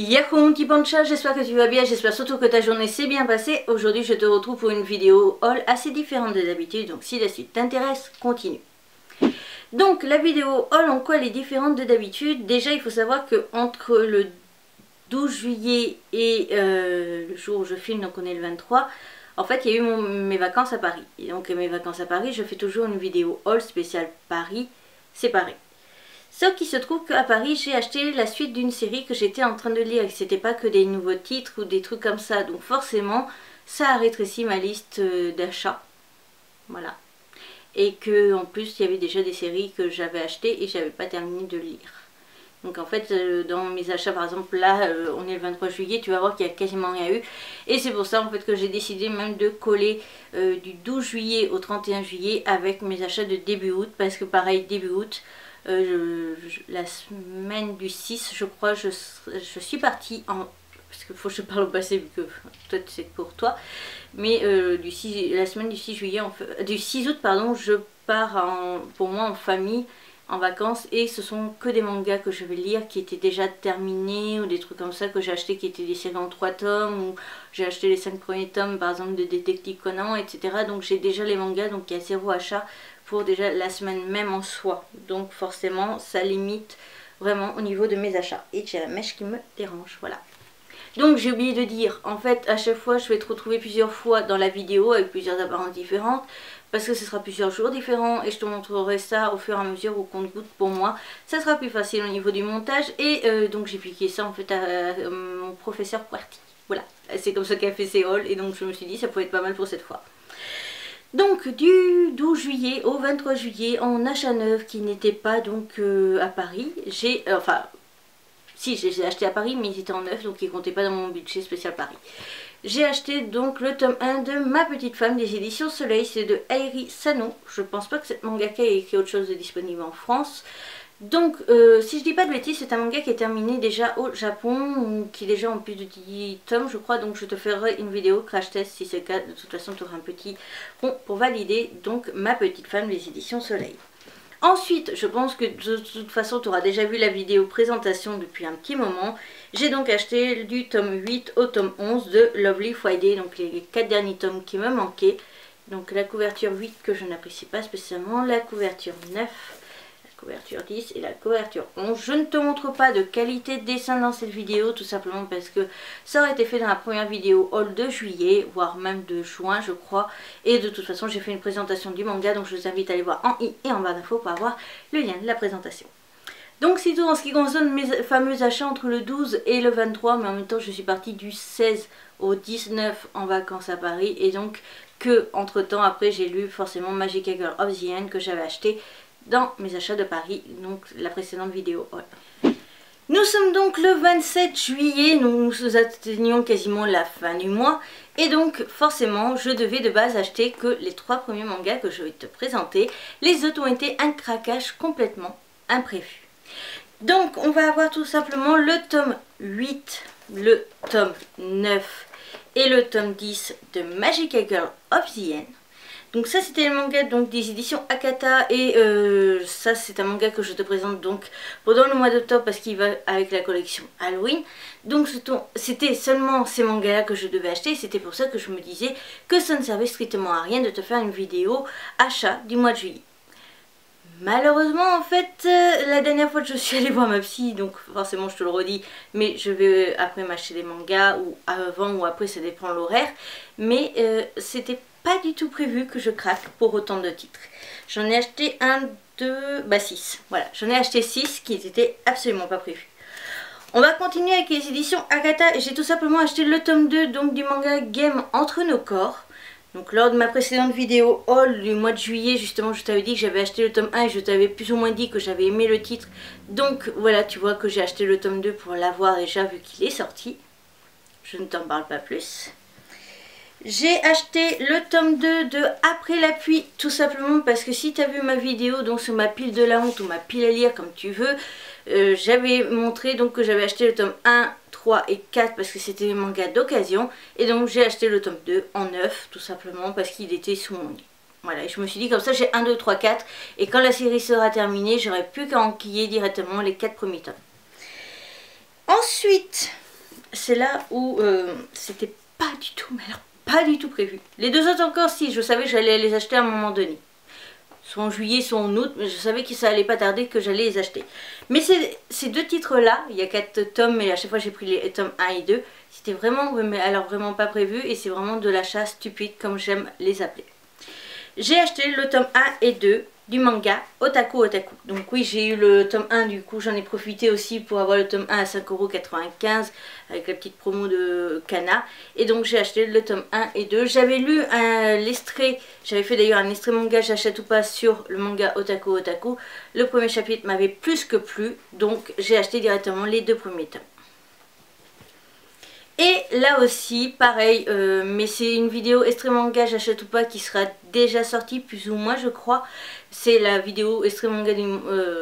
Yahoo mon petit pancha, j'espère que tu vas bien, j'espère surtout que ta journée s'est bien passée. Aujourd'hui je te retrouve pour une vidéo haul assez différente de d'habitude, donc si la suite t'intéresse, continue. Donc la vidéo haul en quoi elle est différente de d'habitude? Déjà il faut savoir que entre le 12 juillet et le jour où je filme, donc on est le 23, en fait il y a eu mes vacances à Paris. Et donc mes vacances à Paris, je fais toujours une vidéo haul spéciale Paris séparée. Sauf qu'il se trouve qu'à Paris, j'ai acheté la suite d'une série que j'étais en train de lire et que c'était pas que des nouveaux titres ou des trucs comme ça. Donc forcément, ça a rétréci ma liste d'achats. Voilà. Et que en plus, il y avait déjà des séries que j'avais achetées et j'avais pas terminé de lire. Donc en fait, dans mes achats, par exemple, là, on est le 23 juillet, tu vas voir qu'il y a quasiment rien eu. Et c'est pour ça en fait que j'ai décidé même de coller du 12 juillet au 31 juillet avec mes achats de début août. Parce que pareil, début août... la semaine du 6 je crois je suis partie en... parce qu'il faut que je parle au passé vu que toi c'est pour toi, mais la semaine du 6 août pardon, je pars pour moi en famille en vacances et ce sont que des mangas que je vais lire qui étaient déjà terminés ou des trucs comme ça que j'ai acheté qui étaient des séries en 3 tomes ou j'ai acheté les 5 premiers tomes par exemple de Detective Conan etc, donc j'ai déjà les mangas donc il y a 0 achat pour déjà la semaine même en soi, donc forcément ça limite vraiment au niveau de mes achats et j'ai la mèche qui me dérange, voilà. Donc j'ai oublié de dire, en fait à chaque fois je vais te retrouver plusieurs fois dans la vidéo avec plusieurs apparences différentes parce que ce sera plusieurs jours différents et je te montrerai ça au fur et à mesure au compte-gouttes pour moi, ça sera plus facile au niveau du montage et donc j'ai piqué ça en fait à mon professeur Quarty, voilà, c'est comme ça qu'elle fait ses hauls et donc je me suis dit ça pouvait être pas mal pour cette fois. Donc du 12 juillet au 23 juillet en achat neuf qui n'était pas donc à Paris, j'ai enfin si j'ai acheté à Paris mais ils étaient en neuf donc ils comptaient pas dans mon budget spécial Paris. J'ai acheté donc le tome 1 de Ma Petite Femme des éditions Soleil, c'est de Airi Sanon, je pense pas que cette mangaka ait écrit autre chose de disponible en France. Donc si je dis pas de bêtises c'est un manga qui est terminé déjà au Japon, qui est déjà en plus de 10 tomes je crois, donc je te ferai une vidéo crash test si c'est le cas, de toute façon tu auras un petit rond pour valider donc Ma Petite Femme des éditions Soleil. Ensuite je pense que de toute façon tu auras déjà vu la vidéo présentation depuis un petit moment, j'ai donc acheté du tome 8 au tome 11 de Lovely Friday, donc les 4 derniers tomes qui me manquaient, donc la couverture 8 que je n'apprécie pas spécialement, la couverture 9, couverture 10 et la couverture 11. Je ne te montre pas de qualité de dessin dans cette vidéo tout simplement parce que ça aurait été fait dans la première vidéo haul de juillet voire même de juin je crois, et de toute façon j'ai fait une présentation du manga donc je vous invite à aller voir en i et en barre d'infos pour avoir le lien de la présentation. Donc c'est tout en ce qui concerne mes fameux achats entre le 12 et le 23, mais en même temps je suis partie du 16 au 19 en vacances à Paris et donc que entre temps après j'ai lu forcément Magical Girl of the End que j'avais acheté dans mes achats de Paris, donc la précédente vidéo. Ouais. Nous sommes donc le 27 juillet, nous atteignons quasiment la fin du mois, et donc forcément je devais de base acheter que les 3 premiers mangas que je vais te présenter, les autres ont été un craquage complètement imprévu. Donc on va avoir tout simplement le tome 8, le tome 9 et le tome 10 de Magical Girl of the End. Donc ça c'était le manga donc, des éditions Akata et ça c'est un manga que je te présente donc pendant le mois d'octobre parce qu'il va avec la collection Halloween. Donc c'était seulement ces mangas là que je devais acheter, c'était pour ça que je me disais que ça ne servait strictement à rien de te faire une vidéo achat du mois de juillet. Malheureusement en fait la dernière fois que je suis allée voir ma psy, donc forcément je te le redis, mais je vais après m'acheter des mangas ou avant ou après ça dépend l'horaire, mais c'était pas du tout prévu que je craque pour autant de titres. J'en ai acheté 6. Voilà, j'en ai acheté 6 qui n'étaient absolument pas prévus. On va continuer avec les éditions Akata et j'ai tout simplement acheté le tome 2 donc, du manga Game Entre Nos Corps. Donc lors de ma précédente vidéo haul du mois de juillet, justement je t'avais dit que j'avais acheté le tome 1 et je t'avais plus ou moins dit que j'avais aimé le titre. Donc voilà, tu vois que j'ai acheté le tome 2 pour l'avoir déjà vu qu'il est sorti. Je ne t'en parle pas plus. J'ai acheté le tome 2 de Après la pluie, tout simplement parce que si tu as vu ma vidéo donc sur ma pile de la honte ou ma pile à lire comme tu veux, j'avais montré donc que j'avais acheté le tome 1, 3 et 4 parce que c'était des mangas d'occasion et donc j'ai acheté le tome 2 en 9 tout simplement parce qu'il était sous mon lit. Voilà, et je me suis dit comme ça j'ai 1, 2, 3, 4 et quand la série sera terminée j'aurai plus qu'à enquiller directement les 4 premiers tomes. Ensuite... c'est là où c'était pas du tout, mais alors pas du tout prévu. Les deux autres encore, si, je savais que j'allais les acheter à un moment donné. Soit en juillet, soit en août, mais je savais que ça allait pas tarder, que j'allais les acheter. Mais ces deux titres-là, il y a 4 tomes, mais à chaque fois j'ai pris les tomes 1 et 2, c'était vraiment, mais alors vraiment pas prévu, et c'est vraiment de l'achat stupide, comme j'aime les appeler. J'ai acheté le tome 1 et 2 du manga Otaku Otaku. Donc oui, j'ai eu le tome 1, du coup j'en ai profité aussi pour avoir le tome 1 à 5,95 € avec la petite promo de Kana. Et donc j'ai acheté le tome 1 et 2. J'avais lu l'extrait, j'avais fait d'ailleurs un extrait manga J'achète ou pas sur le manga Otaku Otaku. Le premier chapitre m'avait plus que plu, donc j'ai acheté directement les deux premiers tomes. Et là aussi, pareil, mais c'est une vidéo Extrait Manga J'achète ou pas qui sera déjà sortie, plus ou moins je crois. C'est la vidéo Extrait Manga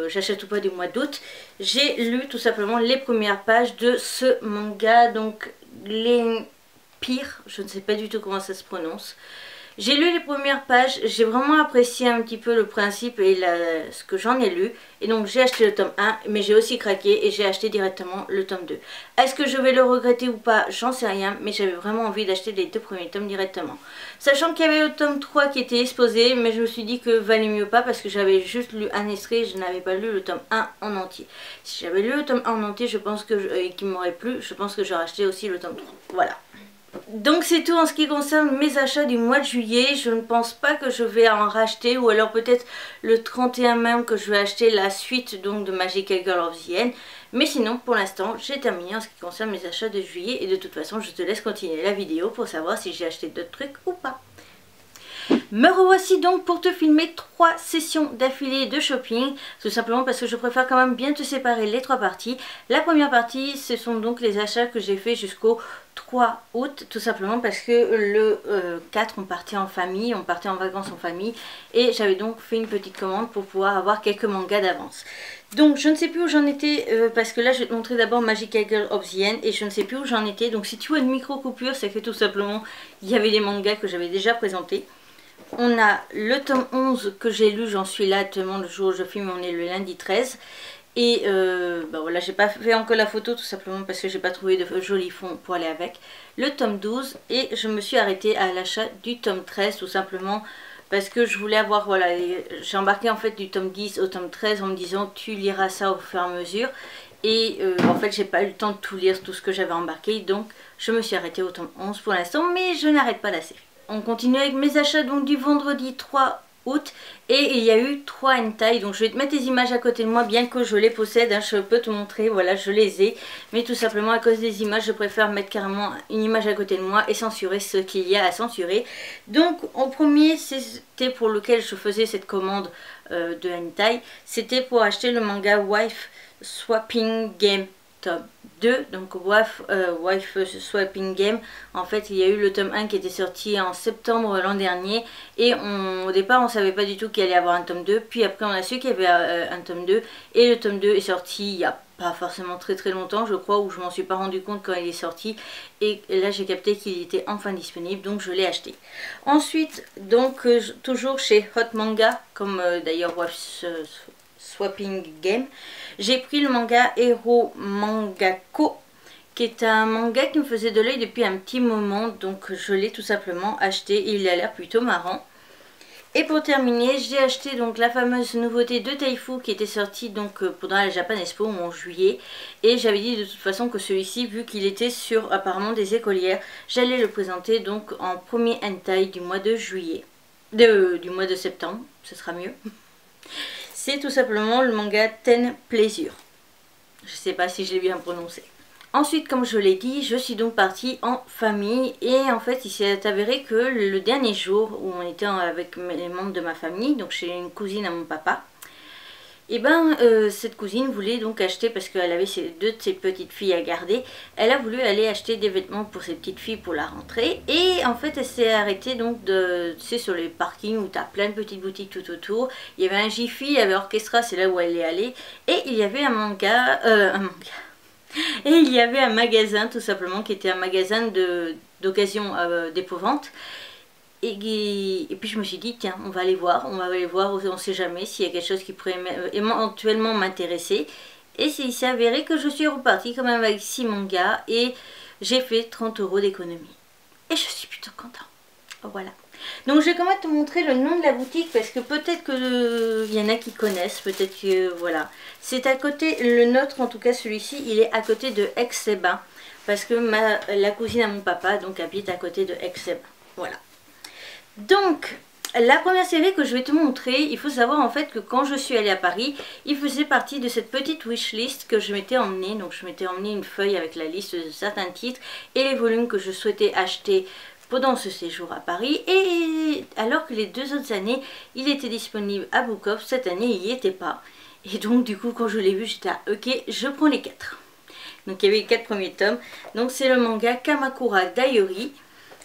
J'achète ou pas du mois d'août. J'ai lu tout simplement les premières pages de ce manga, donc les pires, je ne sais pas du tout comment ça se prononce. J'ai lu les premières pages, j'ai vraiment apprécié un petit peu le principe et ce que j'en ai lu. Et donc j'ai acheté le tome 1, mais j'ai aussi craqué et j'ai acheté directement le tome 2. Est-ce que je vais le regretter ou pas? J'en sais rien, mais j'avais vraiment envie d'acheter les deux premiers tomes directement. Sachant qu'il y avait le tome 3 qui était exposé, mais je me suis dit que valait mieux pas parce que j'avais juste lu un extrait, je n'avais pas lu le tome 1 en entier. Si j'avais lu le tome 1 en entier, je pense que qui m'aurait plu, je pense que j'aurais acheté aussi le tome 3. Voilà. Donc c'est tout en ce qui concerne mes achats du mois de juillet. Je ne pense pas que je vais en racheter, ou alors peut-être le 31 même que je vais acheter la suite donc de Magical Girl of the End. Mais sinon pour l'instant j'ai terminé en ce qui concerne mes achats de juillet, et de toute façon je te laisse continuer la vidéo pour savoir si j'ai acheté d'autres trucs ou pas. Me revoici donc pour te filmer 3 sessions d'affilée de shopping, tout simplement parce que je préfère quand même bien te séparer les 3 parties. La première partie, ce sont donc les achats que j'ai fait jusqu'au 3 août, tout simplement parce que le 4 on partait en famille, on partait en vacances en famille, et j'avais donc fait une petite commande pour pouvoir avoir quelques mangas d'avance. Donc je ne sais plus où j'en étais, parce que là je vais te montrer d'abord Magical Girl of the End, et je ne sais plus où j'en étais. Donc si tu vois une micro coupure, c'est que tout simplement il y avait les mangas que j'avais déjà présentés. On a le tome 11 que j'ai lu, j'en suis là actuellement le jour où je filme, on est le lundi 13. Et ben voilà, j'ai pas fait encore la photo tout simplement parce que j'ai pas trouvé de joli fond pour aller avec. Le tome 12, et je me suis arrêtée à l'achat du tome 13 tout simplement parce que je voulais avoir, voilà, j'ai embarqué en fait du tome 10 au tome 13 en me disant tu liras ça au fur et à mesure. Et en fait j'ai pas eu le temps de tout lire, tout ce que j'avais embarqué, donc je me suis arrêtée au tome 11 pour l'instant, mais je n'arrête pas la série. On continue avec mes achats donc du vendredi 3 août, et il y a eu 3 hentai, donc je vais te mettre les images à côté de moi, bien que je les possède, hein, je peux te montrer, voilà je les ai, mais tout simplement à cause des images je préfère mettre carrément une image à côté de moi et censurer ce qu'il y a à censurer. Donc en premier, c'était pour lequel je faisais cette commande de hentai, c'était pour acheter le manga Wife Swapping Game 2, donc Wife Swapping Game. En fait il y a eu le tome 1 qui était sorti en septembre l'an dernier, et au départ on savait pas du tout qu'il allait y avoir un tome 2, puis après on a su qu'il y avait un tome 2, et le tome 2 est sorti il y a pas forcément très longtemps je crois, ou je m'en suis pas rendu compte quand il est sorti, et là j'ai capté qu'il était enfin disponible, donc je l'ai acheté. Ensuite donc toujours chez Hot Manga, comme d'ailleurs Wife Swapping Game, j'ai pris le manga Hero Mangako, qui est un manga qui me faisait de l'œil depuis un petit moment, donc je l'ai tout simplement acheté, et il a l'air plutôt marrant. Et pour terminer, j'ai acheté donc la fameuse nouveauté de Taifu qui était sortie donc pendant la Japan Expo en juillet, et j'avais dit de toute façon que celui-ci, vu qu'il était sur apparemment des écolières, j'allais le présenter donc en premier hentai du mois de juillet, du mois de septembre, ce sera mieux. C'est tout simplement le manga Ten Pleasure. Je sais pas si je l'ai bien prononcé. Ensuite, comme je l'ai dit, je suis donc partie en famille, et en fait il s'est avéré que le dernier jour où on était avec les membres de ma famille, donc chez une cousine à mon papa, et cette cousine voulait donc acheter, parce qu'elle avait deux de ses petites filles à garder, elle a voulu aller acheter des vêtements pour ses petites filles pour la rentrée, et en fait elle s'est arrêtée donc sur les parkings où tu as plein de petites boutiques tout autour, il y avait un Gifi, il y avait Orchestra, c'est là où elle est allée, et il y avait un magasin tout simplement qui était un magasin d'occasion d'épouvante. Et puis je me suis dit tiens, on va aller voir, on ne sait jamais s'il y a quelque chose qui pourrait éventuellement m'intéresser. Et il s'est avéré que je suis repartie quand même avec 6 mangas, et j'ai fait 30 € d'économie. Et je suis plutôt contente. Voilà. Donc je vais quand même te montrer le nom de la boutique parce que peut-être qu'il y en a qui connaissent, peut-être que voilà. C'est à côté, le nôtre en tout cas celui-ci, il est à côté de Exséba. Parce que la cousine à mon papa donc habite à côté de Exséba. Voilà. Donc la première série que je vais te montrer, il faut savoir en fait que quand je suis allée à Paris, il faisait partie de cette petite wishlist que je m'étais emmenée. Donc je m'étais emmenée une feuille avec la liste de certains titres et les volumes que je souhaitais acheter pendant ce séjour à Paris, et alors que les deux autres années il était disponible à Book Off, cette année il n'y était pas, et donc du coup quand je l'ai vu j'étais à ok, je prends les 4. Donc il y avait les 4 premiers tomes, donc c'est le manga Kamakura Dayori.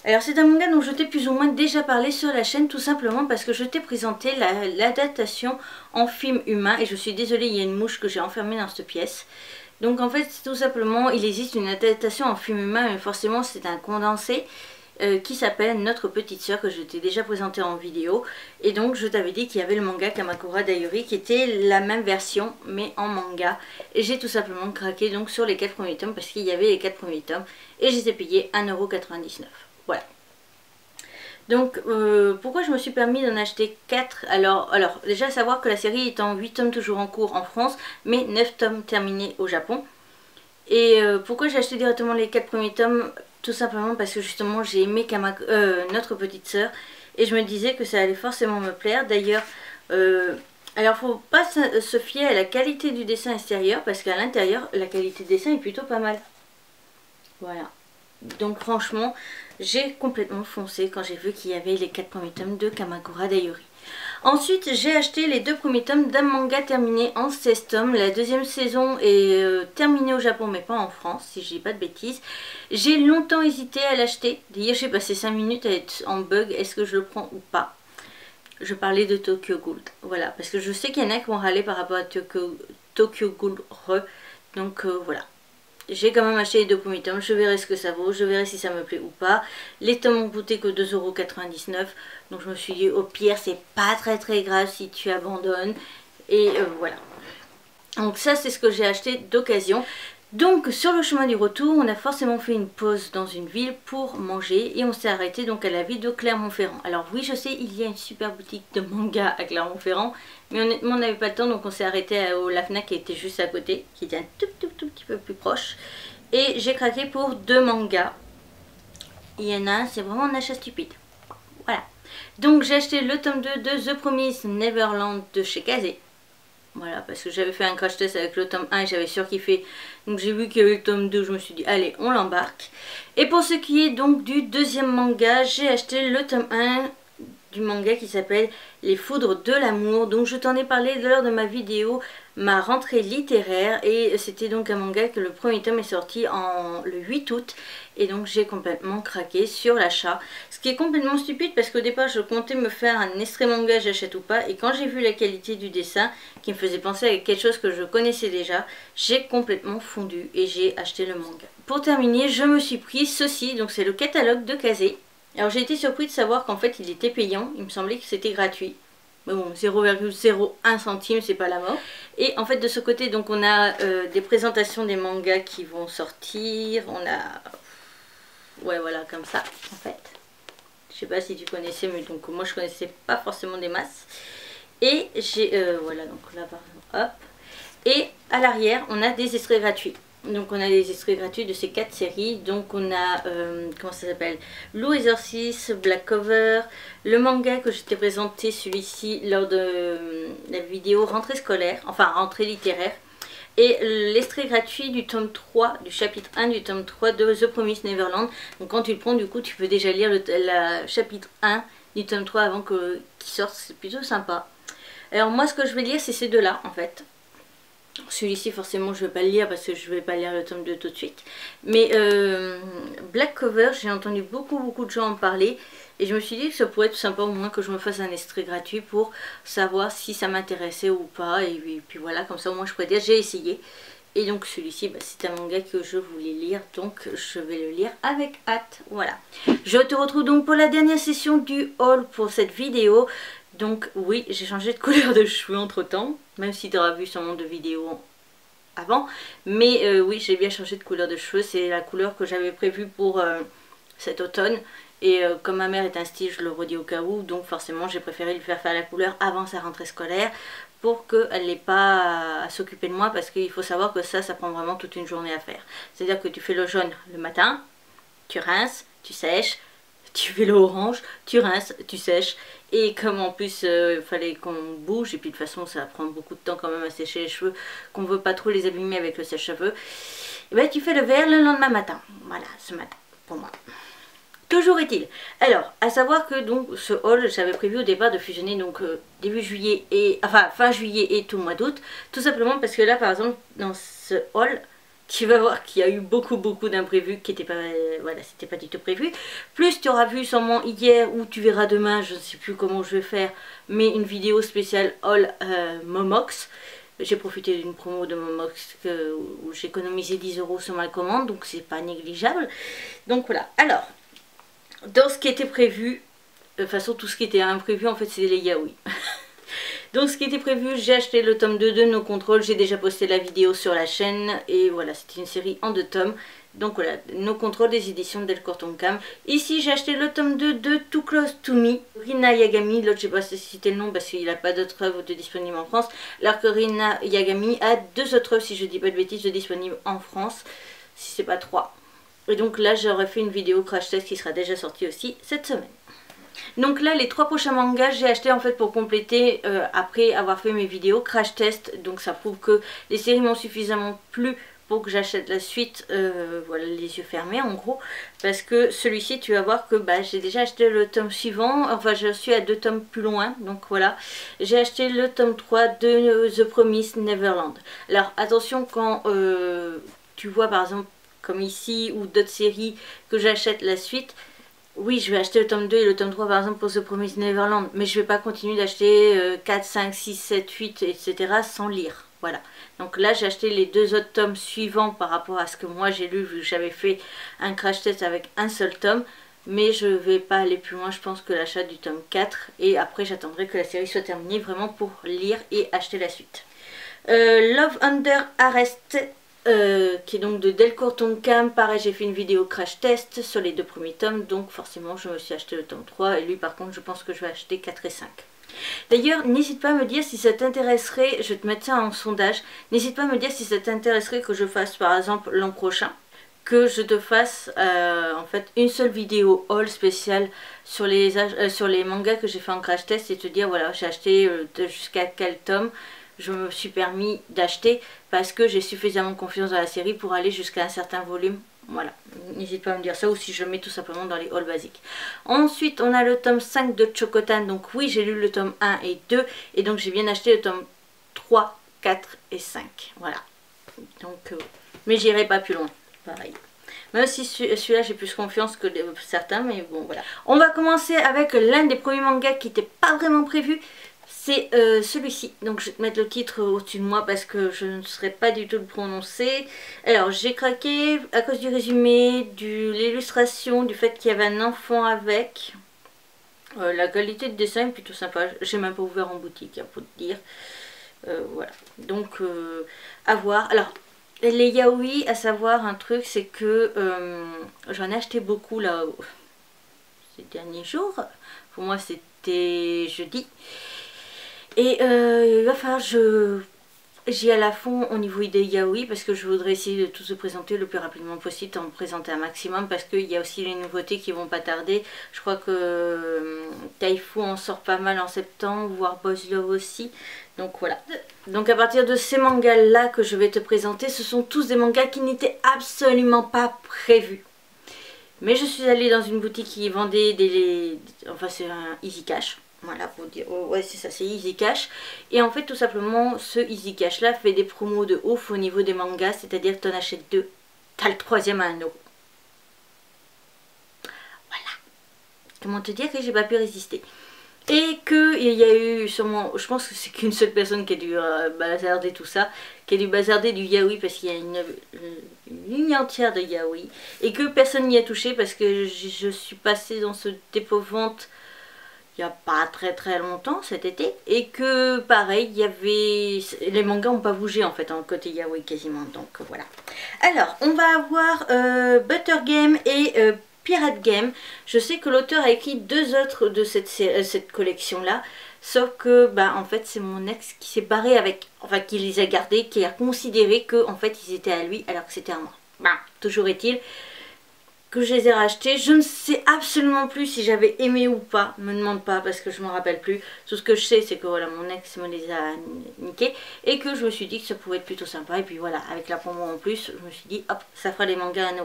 Alors c'est un manga dont je t'ai plus ou moins déjà parlé sur la chaîne, tout simplement parce que je t'ai présenté l'adaptation en film humain, et je suis désolée, il y a une mouche que j'ai enfermée dans cette pièce. Donc en fait tout simplement il existe une adaptation en film humain, mais forcément c'est un condensé qui s'appelle Notre Petite Sœur, que je t'ai déjà présenté en vidéo, et donc je t'avais dit qu'il y avait le manga Kamakura Dayori qui était la même version mais en manga, et j'ai tout simplement craqué donc sur les 4 premiers tomes parce qu'il y avait les 4 premiers tomes et je les ai payés 1,99 €. Voilà. Donc pourquoi je me suis permis d'en acheter 4? Alors déjà à savoir que la série est en 8 tomes toujours en cours en France, mais 9 tomes terminés au Japon. Et pourquoi j'ai acheté directement les 4 premiers tomes? Tout simplement parce que justement j'ai aimé Notre Petite Sœur et je me disais que ça allait forcément me plaire. D'ailleurs, alors faut pas se fier à la qualité du dessin extérieur parce qu'à l'intérieur la qualité de dessin est plutôt pas mal. Voilà. Donc franchement j'ai complètement foncé quand j'ai vu qu'il y avait les 4 premiers tomes de Kamakura Dayori. Ensuite j'ai acheté les 2 premiers tomes d'un manga terminé en 16 tomes. La deuxième saison est terminée au Japon mais pas en France si je dis pas de bêtises. J'ai longtemps hésité à l'acheter. D'ailleurs j'ai passé 5 minutes à être en bug, est-ce que je le prends ou pas? Je parlais de Tokyo Ghoul. Voilà, parce que je sais qu'il y en a qui vont râler par rapport à Tokyo Ghoul Re. Donc voilà. J'ai quand même acheté les 2 premiers tomes, je verrai ce que ça vaut, je verrai si ça me plaît ou pas. Les tomes ont coûté que 2,99 €, donc je me suis dit au pire c'est pas très grave si tu abandonnes. Et voilà. Donc ça c'est ce que j'ai acheté d'occasion. Donc sur le chemin du retour, on a forcément fait une pause dans une ville pour manger et on s'est arrêté donc à la ville de Clermont-Ferrand. Alors oui je sais, il y a une super boutique de manga à Clermont-Ferrand, mais honnêtement on n'avait pas le temps, donc on s'est arrêté au la Fnac qui était juste à côté, qui était un tout petit peu plus proche. Et j'ai craqué pour 2 mangas. Il y en a un, c'est vraiment un achat stupide. Voilà. Donc j'ai acheté le tome 2 de The Promised Neverland de chez Kaze. Voilà, parce que j'avais fait un crash test avec le tome 1 et j'avais surkiffé. Donc j'ai vu qu'il y avait le tome 2, je me suis dit allez on l'embarque. Et pour ce qui est donc du deuxième manga, j'ai acheté le tome 1 du manga qui s'appelle Les foudres de l'amour. Donc je t'en ai parlé lors de ma vidéo, ma rentrée littéraire. Et c'était donc un manga que le premier tome est sorti le 8 août. Et donc j'ai complètement craqué sur l'achat. Ce qui est complètement stupide parce qu'au départ je comptais me faire un extrait manga j'achète ou pas. Et quand j'ai vu la qualité du dessin qui me faisait penser à quelque chose que je connaissais déjà, j'ai complètement fondu et j'ai acheté le manga. Pour terminer je me suis pris ceci, donc c'est le catalogue de Kaze. Alors j'ai été surpris de savoir qu'en fait il était payant, il me semblait que c'était gratuit. Mais bon, 0,01 centime, c'est pas la mort. Et en fait de ce côté donc on a des présentations des mangas qui vont sortir, on a... Ouais voilà, comme ça en fait. Je sais pas si tu connaissais, mais donc moi je connaissais pas forcément des masses. Et j'ai... voilà, donc là par exemple, hop. Et à l'arrière on a des extraits gratuits. Donc on a les extraits gratuits de ces 4 séries. Donc on a, comment ça s'appelle, Lou Exorcist, Black Clover, le manga que je t'ai présenté celui-ci lors de la vidéo rentrée scolaire, enfin rentrée littéraire. Et l'extrait gratuit du tome 3, du chapitre 1 du tome 3 de The Promised Neverland. Donc quand tu le prends du coup tu peux déjà lire le chapitre 1 du tome 3 avant qu'il sorte, c'est plutôt sympa. Alors moi ce que je vais lire c'est ces 2-là en fait. Celui-ci forcément je ne vais pas le lire parce que je ne vais pas lire le tome 2 tout de suite. Mais Black Clover, j'ai entendu beaucoup de gens en parler. Et je me suis dit que ça pourrait être sympa au moins que je me fasse un extrait gratuit pour savoir si ça m'intéressait ou pas. Et puis voilà, comme ça au moins je pourrais dire j'ai essayé. Et donc celui-ci, bah, c'est un manga que je voulais lire, donc je vais le lire avec hâte. Voilà. Je te retrouve donc pour la dernière session du haul pour cette vidéo. Donc oui, j'ai changé de couleur de cheveux entre temps, même si tu auras vu sur mon vidéo avant. Mais oui, j'ai bien changé de couleur de cheveux. C'est la couleur que j'avais prévue pour cet automne. Et comme ma mère est un style, je le redis au cas où. Donc forcément, j'ai préféré lui faire faire la couleur avant sa rentrée scolaire, pour qu'elle n'ait pas à s'occuper de moi, parce qu'il faut savoir que ça prend vraiment toute une journée à faire. C'est-à-dire que tu fais le jaune le matin, tu rinces, tu sèches, tu fais le orange, tu rinces, tu sèches. Et comme en plus il fallait qu'on bouge, et puis de toute façon ça prend beaucoup de temps quand même à sécher les cheveux, qu'on veut pas trop les abîmer avec le sèche-cheveux, et ben tu fais le vert le lendemain matin. Voilà, ce matin pour moi. Toujours est-il, alors, à savoir que donc ce haul, j'avais prévu au départ de fusionner donc début juillet et, enfin fin juillet et tout le mois d'août, tout simplement parce que là par exemple dans ce haul, tu vas voir qu'il y a eu beaucoup d'imprévus qui n'étaient pas, voilà, c'était pas du tout prévu. Plus tu auras vu sûrement hier ou tu verras demain, je ne sais plus comment je vais faire, mais une vidéo spéciale haul Momox. J'ai profité d'une promo de Momox où j'ai économisé 10 € sur ma commande, donc c'est pas négligeable. Donc voilà, alors... Dans ce qui était prévu, de toute façon tout ce qui était imprévu en fait c'est les yaoi. Donc ce qui était prévu, j'ai acheté le tome 2 de Nos contrôles, j'ai déjà posté la vidéo sur la chaîne et voilà, c'était une série en 2 tomes. Donc voilà, Nos contrôles des éditions Delcourt Tonkam. Ici j'ai acheté le tome 2 de Too Close To Me, Rina Yagami, l'autre j'ai pas cité le nom parce qu'il n'a pas d'autres œuvres de disponibles en France, alors que Rina Yagami a 2 autres œuvres si je dis pas de bêtises de disponibles en France, si c'est pas 3. Et donc là j'aurais fait une vidéo crash test qui sera déjà sortie aussi cette semaine. Donc là les 3 prochains mangas j'ai acheté en fait pour compléter après avoir fait mes vidéos crash test. Donc ça prouve que les séries m'ont suffisamment plu pour que j'achète la suite, voilà, les yeux fermés en gros. Parce que celui-ci tu vas voir que bah, j'ai déjà acheté le tome suivant, enfin je suis à 2 tomes plus loin. Donc voilà, j'ai acheté le tome 3 de The Promised Neverland. Alors attention quand tu vois par exemple... comme ici ou d'autres séries que j'achète la suite, oui je vais acheter le tome 2 et le tome 3 par exemple pour The Promised Neverland, mais je vais pas continuer d'acheter 4, 5, 6, 7, 8 etc. sans lire, voilà. Donc là j'ai acheté les 2 autres tomes suivants par rapport à ce que moi j'ai lu vu que j'avais fait un crash test avec un seul tome, mais je vais pas aller plus loin je pense que l'achat du tome 4 et après j'attendrai que la série soit terminée vraiment pour lire et acheter la suite. Love Under Arrest, qui est donc de Delcourt Tonkam, pareil j'ai fait une vidéo crash test sur les 2 premiers tomes, donc forcément je me suis acheté le tome 3 et lui par contre je pense que je vais acheter 4 et 5. D'ailleurs n'hésite pas à me dire si ça t'intéresserait, je vais te mettre ça en sondage, n'hésite pas à me dire si ça t'intéresserait que je fasse par exemple l'an prochain, que je te fasse en fait une seule vidéo haul spéciale sur les mangas que j'ai fait en crash test et te dire voilà j'ai acheté jusqu'à quel tome je me suis permis d'acheter parce que j'ai suffisamment confiance dans la série pour aller jusqu'à un certain volume. Voilà, n'hésite pas à me dire ça ou si je mets tout simplement dans les hauls basiques. Ensuite, on a le tome 5 de Chocotan. Donc oui, j'ai lu le tome 1 et 2 et donc j'ai bien acheté le tome 3, 4 et 5. Voilà. Donc, mais j'irai pas plus loin. Pareil. Même si celui-là j'ai plus confiance que certains, mais bon voilà. On va commencer avec l'un des premiers mangas qui n'était pas vraiment prévu. C'est celui-ci, donc je vais te mettre le titre au-dessus de moi parce que je ne saurais pas du tout le prononcer. Alors j'ai craqué à cause du résumé, de l'illustration, du fait qu'il y avait un enfant avec. La qualité de dessin est plutôt sympa, j'ai même pas ouvert en boutique, hein, pour te dire. Voilà, donc à voir. Alors les yaoi, à savoir un truc, c'est que j'en ai acheté beaucoup là ces derniers jours. Pour moi c'était jeudi. Et il va falloir que j'y aille à la fond au niveau des yaoi parce que je voudrais essayer de tout se présenter le plus rapidement possible, en présenter un maximum parce qu'il y a aussi les nouveautés qui vont pas tarder. Je crois que Taifu en sort pas mal en septembre, voire Boss Love aussi. Donc voilà. Donc à partir de ces mangas là que je vais te présenter, ce sont tous des mangas qui n'étaient absolument pas prévus. Mais je suis allée dans une boutique qui vendait des... Enfin c'est un Easy Cash. Voilà, pour dire, oh ouais c'est ça, c'est Easy Cash. Et en fait tout simplement ce Easy Cash là fait des promos de ouf au niveau des mangas. C'est à dire que t'en achètes 2, t'as le 3ème à 1 €. Voilà. Comment te dire que j'ai pas pu résister. Et que il y a eu sûrement, je pense que c'est qu'une seule personne qui a dû bazarder tout ça, qui a dû bazarder du yaoi parce qu'il y a une ligne entière de yaoi. Et que personne n'y a touché parce que je suis passée dans ce dépôt vente il n'y a pas très très longtemps cet été, et que pareil il y avait, les mangas n'ont pas bougé en fait en côté yaoi quasiment, donc voilà. Alors on va avoir Butter Game et Pirate Game. Je sais que l'auteur a écrit deux autres de cette collection là, sauf que bah en fait c'est mon ex qui s'est barré avec, enfin qui les a gardés, qui a considéré que en fait ils étaient à lui alors que c'était à moi. Bah toujours est-il que je les ai rachetés. Je ne sais absolument plus si j'avais aimé ou pas, me demande pas parce que je m'en rappelle plus. Tout ce que je sais c'est que voilà, mon ex me les a niqués et que je me suis dit que ça pouvait être plutôt sympa, et puis voilà, avec la promo en plus je me suis dit hop, ça fera des mangas à 1€.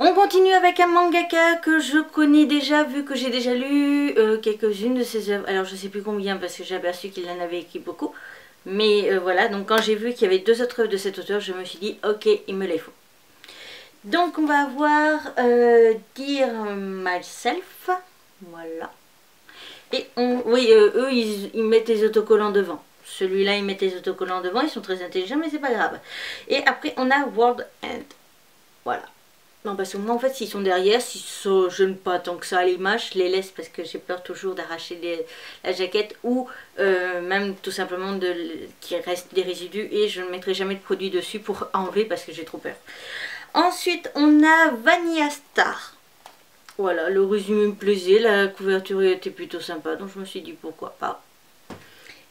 On continue avec un mangaka que je connais déjà vu que j'ai déjà lu quelques-unes de ses œuvres, alors je sais plus combien parce que j'ai aperçu qu'il en avait écrit beaucoup, mais voilà, donc quand j'ai vu qu'il y avait deux autres œuvres de cet auteur je me suis dit ok, il me les faut. Donc on va avoir Dear Myself, voilà. Et on, oui, eux ils mettent les autocollants devant. Celui-là ils mettent les autocollants devant, ils sont très intelligents mais c'est pas grave. Et après on a World End, voilà. Non parce que moi en fait s'ils sont derrière, s'ils sont, je n'aime pas tant que ça à l'image, je les laisse parce que j'ai peur toujours d'arracher la jaquette ou même tout simplement qu'il reste des résidus, et je ne mettrai jamais de produit dessus pour enlever parce que j'ai trop peur. Ensuite on a Vanilla Star. Voilà, le résumé me plaisait, la couverture était plutôt sympa, donc je me suis dit pourquoi pas.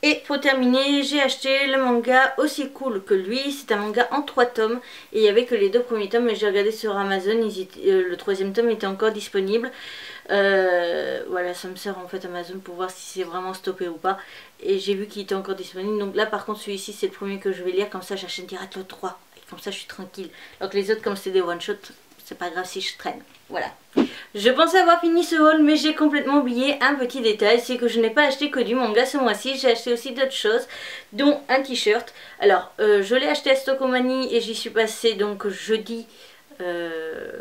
Et pour terminer, j'ai acheté le manga Aussi Cool que Lui. C'est un manga en 3 tomes et il n'y avait que les deux premiers tomes, mais j'ai regardé sur Amazon, le troisième tome était encore disponible. Voilà, ça me sert en fait Amazon pour voir si c'est vraiment stocké ou pas, et j'ai vu qu'il était encore disponible. Donc là par contre celui-ci c'est le premier que je vais lire, comme ça j'achète direct le 3. Comme ça je suis tranquille. Alors que les autres comme c'est des one shot, c'est pas grave si je traîne. Voilà. Je pensais avoir fini ce haul mais j'ai complètement oublié un petit détail. C'est que je n'ai pas acheté que du manga ce mois-ci. J'ai acheté aussi d'autres choses, dont un t-shirt. Alors je l'ai acheté à Stockomanie et j'y suis passée donc jeudi.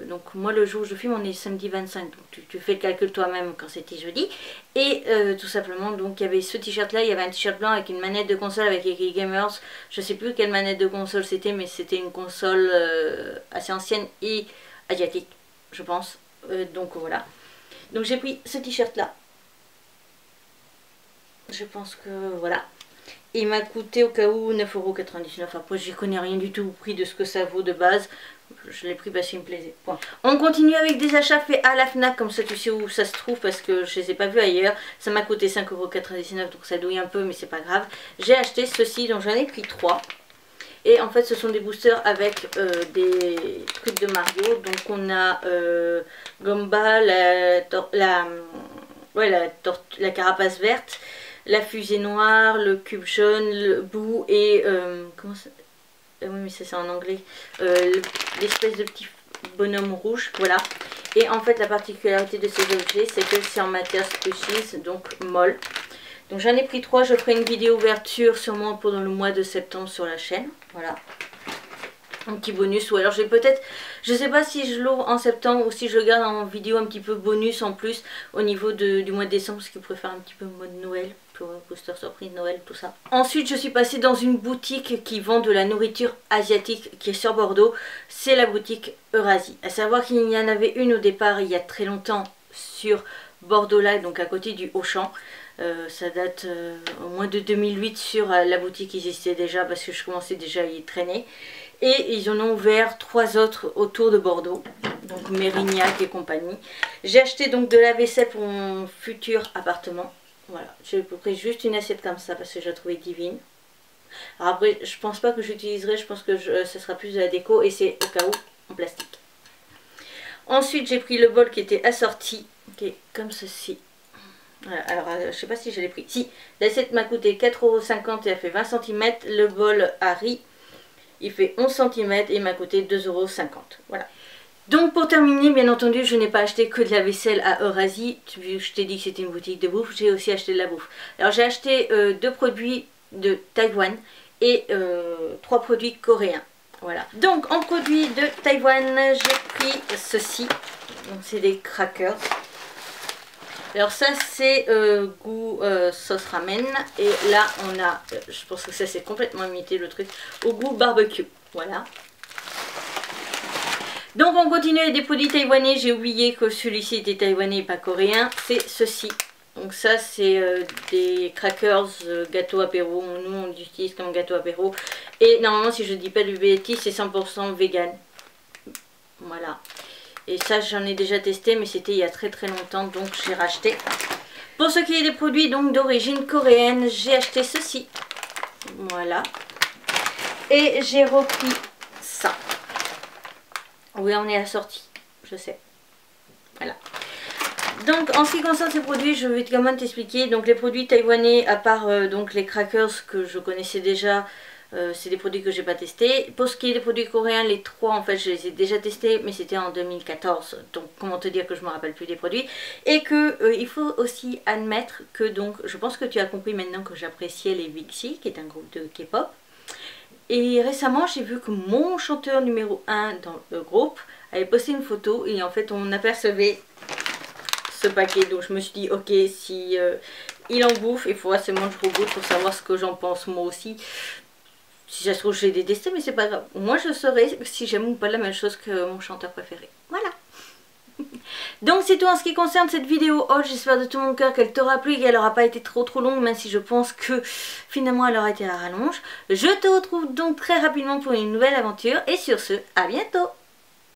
Donc moi le jour où je filme on est samedi 25, donc tu fais le calcul toi-même quand c'était jeudi. Et tout simplement donc il y avait ce t-shirt là, il y avait un t-shirt blanc avec une manette de console avec écrit Gamers. Je sais plus quelle manette de console c'était, mais c'était une console assez ancienne et asiatique je pense, donc voilà. Donc j'ai pris ce t-shirt là, je pense que voilà. Il m'a coûté au cas où 9,99€. Après j'y connais rien du tout au prix de ce que ça vaut de base. Je l'ai pris parce qu'il me plaisait. Point. On continue avec des achats faits à la Fnac, comme ça tu sais où ça se trouve parce que je ne les ai pas vus ailleurs. Ça m'a coûté 5,99€, donc ça douille un peu mais c'est pas grave. J'ai acheté ceci, donc j'en ai pris 3. Et en fait ce sont des boosters avec des trucs de Mario. Donc on a Gomba, la carapace verte, la fusée noire, le cube jaune, le bout et... comment ça... Oui mais ça c'est en anglais. L'espèce de petit bonhomme rouge, voilà. Et en fait la particularité de ces objets c'est que c'est en matière squishies, donc molle. Donc j'en ai pris 3, je ferai une vidéo ouverture sûrement pendant le mois de septembre sur la chaîne, voilà. Un petit bonus, ou alors je vais peut-être, je sais pas si je l'ouvre en septembre ou si je le garde en vidéo un petit peu bonus en plus au niveau du mois de décembre parce qu'il pourrait faire un petit peu mode Noël, booster surprise Noël, tout ça. Ensuite je suis passée dans une boutique qui vend de la nourriture asiatique qui est sur Bordeaux, c'est la boutique Eurasie. À savoir qu'il y en avait une au départ il y a très longtemps sur Bordeaux là, donc à côté du Auchan. Ça date au moins de 2008 sur la boutique, ils existaient déjà parce que je commençais déjà à y traîner. Et ils en ont ouvert 3 autres autour de Bordeaux, donc Mérignac et compagnie. J'ai acheté donc de la vaisselle pour mon futur appartement. Voilà, j'ai pris juste une assiette comme ça parce que je la trouvais divine. Alors après, je pense pas que j'utiliserai, je pense que ce sera plus de la déco et c'est au cas où en plastique. Ensuite, j'ai pris le bol qui était assorti, qui est comme ceci. Voilà, alors, je sais pas si je l'ai pris. Si, l'assiette m'a coûté 4,50€ et a fait 20 cm. Le bol à riz, il fait 11 cm et il m'a coûté 2,50€. Voilà. Donc pour terminer, bien entendu, je n'ai pas acheté que de la vaisselle à Eurasie. Vu que je t'ai dit que c'était une boutique de bouffe, j'ai aussi acheté de la bouffe. Alors j'ai acheté 2 produits de Taïwan et 3 produits coréens. Voilà. Donc en produits de Taïwan, j'ai pris ceci. Donc c'est des crackers. Alors ça c'est goût sauce ramen, et là on a, je pense que ça c'est complètement imité le truc, au goût barbecue, voilà. Donc on continue avec des produits taïwanais, j'ai oublié que celui-ci était taïwanais et pas coréen, c'est ceci, Donc ça c'est des crackers, gâteau apéro, nous on l'utilise comme gâteau apéro. Et normalement si je dis pas du bêtise, c'est 100% vegan. Voilà. Et ça j'en ai déjà testé mais c'était il y a très très longtemps donc j'ai racheté. Pour ce qui est des produits donc d'origine coréenne, j'ai acheté ceci. Voilà. Et j'ai repris ça. Oui on est assorti, je sais. Voilà. Donc en ce qui concerne ces produits, je vais quand même t'expliquer. Donc les produits taïwanais, à part donc les crackers que je connaissais déjà, c'est des produits que j'ai pas testés. Pour ce qui est des produits coréens, les trois en fait je les ai déjà testés, mais c'était en 2014. Donc comment te dire que je me rappelle plus des produits. Et que il faut aussi admettre que donc, je pense que tu as compris maintenant que j'appréciais les Vixi, qui est un groupe de K-pop. Et récemment j'ai vu que mon chanteur numéro 1 dans le groupe avait posté une photo et en fait on apercevait ce paquet, donc je me suis dit ok, si il en bouffe, il faudra se manger au bout pour savoir ce que j'en pense moi aussi. Si ça se trouve je l'ai détesté, mais c'est pas grave, moi je saurais si j'aime ou pas la même chose que mon chanteur préféré. Voilà. Donc c'est tout en ce qui concerne cette vidéo haul. J'espère de tout mon cœur qu'elle t'aura plu et qu'elle n'aura pas été trop longue, même si je pense que finalement elle aura été à rallonge. Je te retrouve donc très rapidement pour une nouvelle aventure et sur ce, à bientôt.